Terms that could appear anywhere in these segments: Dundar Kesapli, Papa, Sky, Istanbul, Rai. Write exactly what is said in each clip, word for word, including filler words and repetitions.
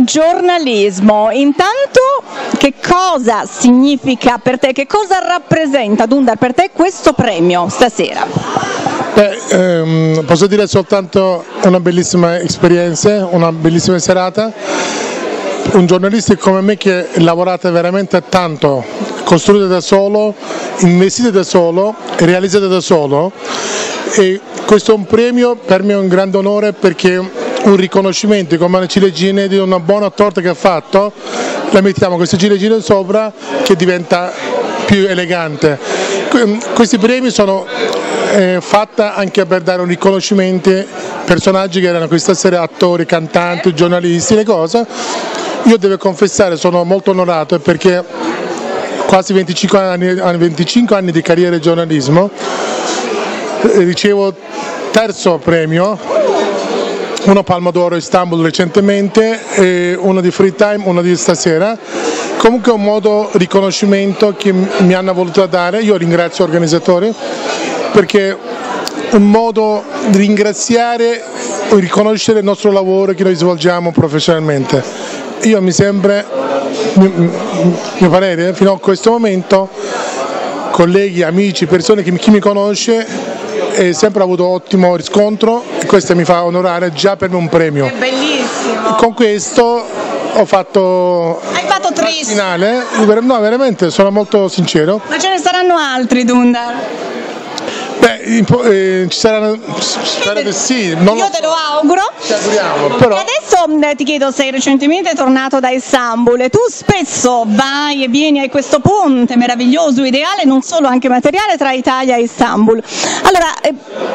giornalismo. Intanto, che cosa significa per te, che cosa rappresenta, Dundar, per te questo premio stasera? Beh, ehm, posso dire soltanto una bellissima esperienza, una bellissima serata. Un giornalista come me che lavorate veramente tanto, costruite da solo, investite da solo, realizzate da solo, e questo è un premio, per me è un grande onore perché un riconoscimento come le ciliegine di una buona torta che ha fatto, la mettiamo queste ciliegine sopra che diventa più elegante. Questi premi sono eh, fatti anche per dare un riconoscimento a personaggi che erano questa sera attori, cantanti, giornalisti, le cose. Io devo confessare, sono molto onorato perché quasi venticinque anni, venticinque anni di carriera di giornalismo, ricevo terzo premio, una Palma d'Oro a Istanbul recentemente, e una di Free Time, una di stasera. Comunque è un modo di riconoscimento che mi hanno voluto dare, io ringrazio gli organizzatori perché è un modo di ringraziare e riconoscere il nostro lavoro che noi svolgiamo professionalmente. Io mi sembra, mio parere, fino a questo momento, colleghi, amici, persone che mi, chi mi conosce, è sempre avuto ottimo riscontro e questo mi fa onorare già per me un premio. È bellissimo. Con questo ho fatto... Hai fatto triste. Finale. No, veramente, sono molto sincero. Ma ce ne saranno altri, Dundar? Beh, eh, ci saranno, spero di sì, non io lo so. Te lo auguro. Ci auguriamo, però. E adesso eh, ti chiedo, sei recentemente tornato da Istanbul e tu spesso vai e vieni a questo ponte meraviglioso, ideale, non solo anche materiale, tra Italia e Istanbul. Allora, eh,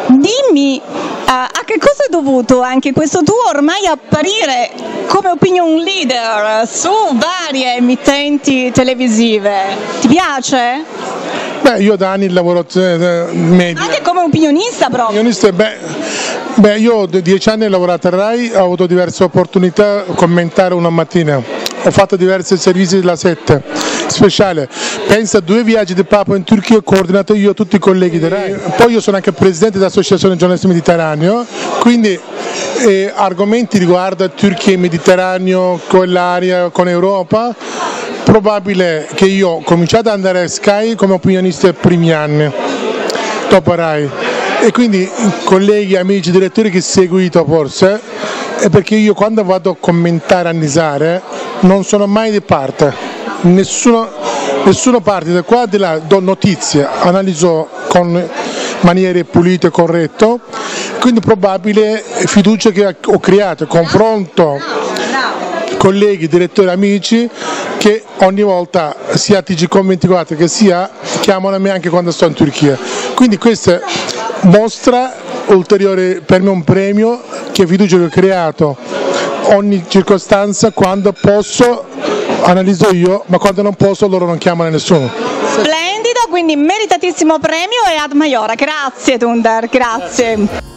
dimmi eh, a che cosa è dovuto anche questo tuo ormai apparire come opinion leader su varie emittenti televisive? Ti piace? Beh, io da anni lavoro eh, media. Anche come opinionista proprio? Opinionista, beh, beh, io da dieci anni ho lavorato a Rai, ho avuto diverse opportunità di commentare una mattina, ho fatto diversi servizi della sette, speciale. Pensa a due viaggi di Papa in Turchia, ho coordinato io tutti i colleghi della Rai. Poi io sono anche presidente dell'Associazione Giornalisti Mediterraneo, quindi eh, argomenti riguardo Turchia e Mediterraneo, con l'area, con Europa. Probabile che io ho cominciato ad andare a Sky come opinionista ai primi anni, dopo Rai, e quindi colleghi, amici, direttori che seguito forse, è perché io quando vado a commentare, a analizzare, non sono mai di parte, nessuno, nessuno parte da qua, di là, do notizie, analizzo con maniere pulite e corretto, quindi probabile fiducia che ho creato, confronto, colleghi, direttori, amici, che ogni volta sia T G com ventiquattro che sia chiamano me anche quando sto in Turchia, quindi questa mostra ulteriore per me un premio che fiducia che ho creato ogni circostanza, quando posso analizzo io, ma quando non posso loro non chiamano nessuno. Splendido, quindi meritatissimo premio e ad maiora, grazie Dundar, grazie.